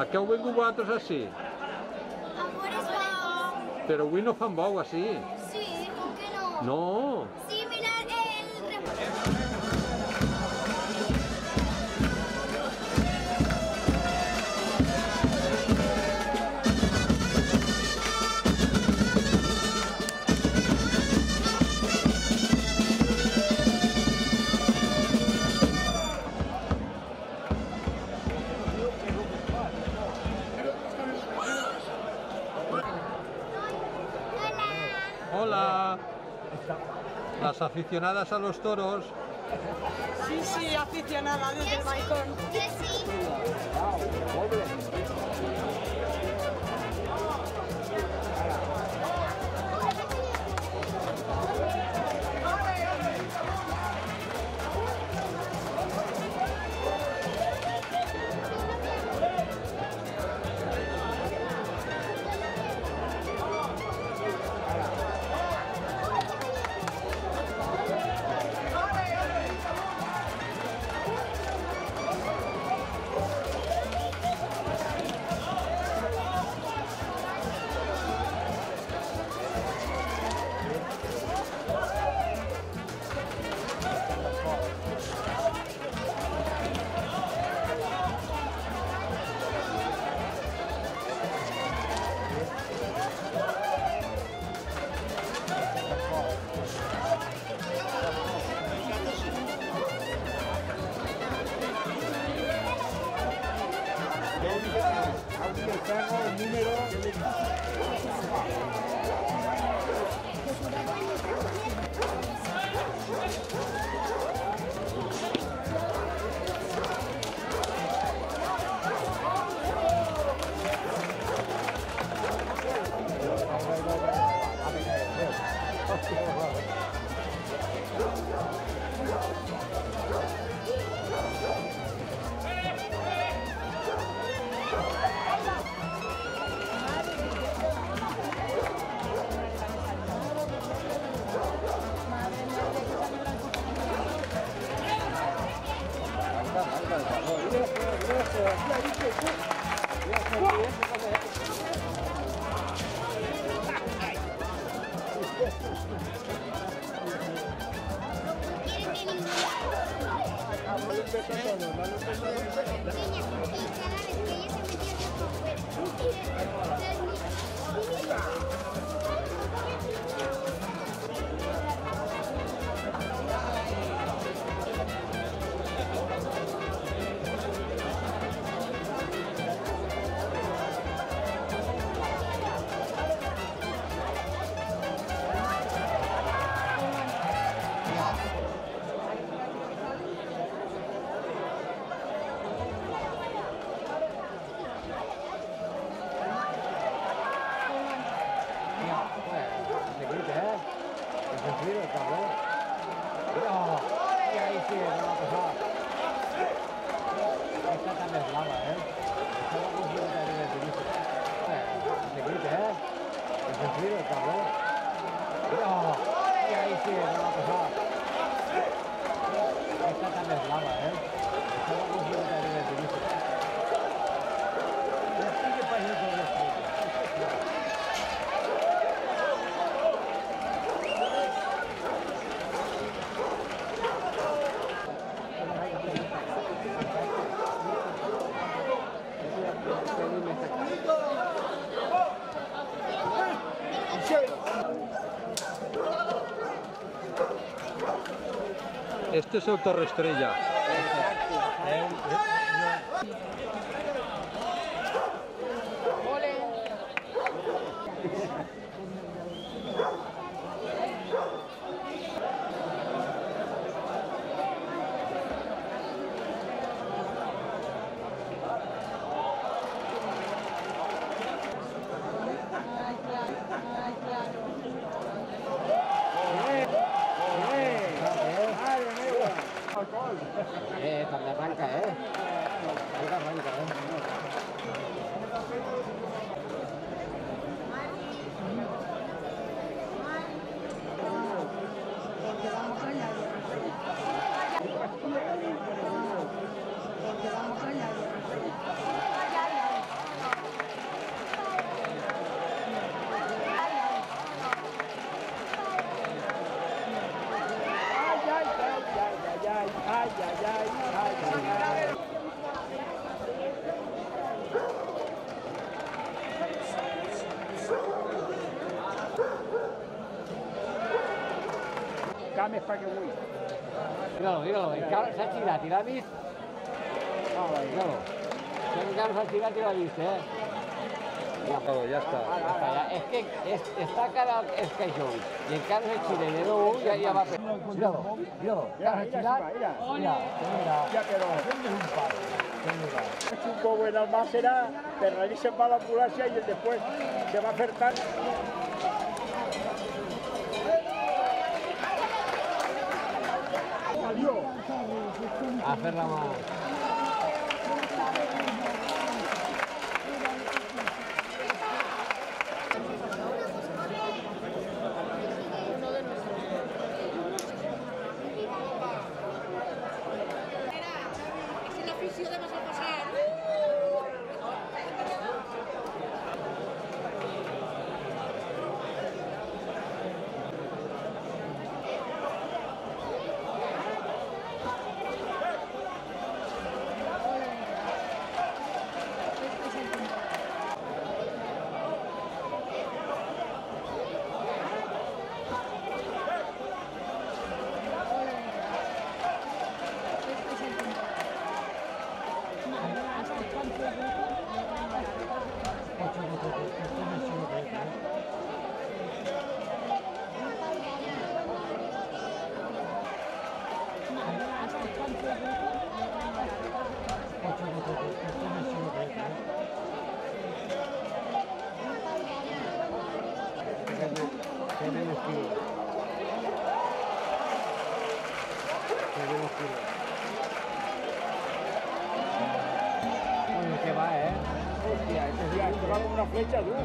Aquí heu vingut vosaltres així? Però avui no fan bou així. Sí, com que no? No. Sí, mirad el reporter. Hola, las aficionadas a los toros. Sí, sí, aficionadas desde el balcón. Sí. Este es el Torre Estrella. cames para que voy. Míralo, míralo, el cabrón se ha tirado, tiramis. El cabrón se ha tirado, tiramis, Ya está. Ya está. Es que está cara el caixón. Y el cabrón se chile de nuevo y ahí va a pegar. Míralo, míralo. Ya que no. Es un poco en Almácera, te realicen para la ambulancia y después se va a acertar. Salió. A hacer la mano. Una flecha dura.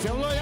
Dice Bloy.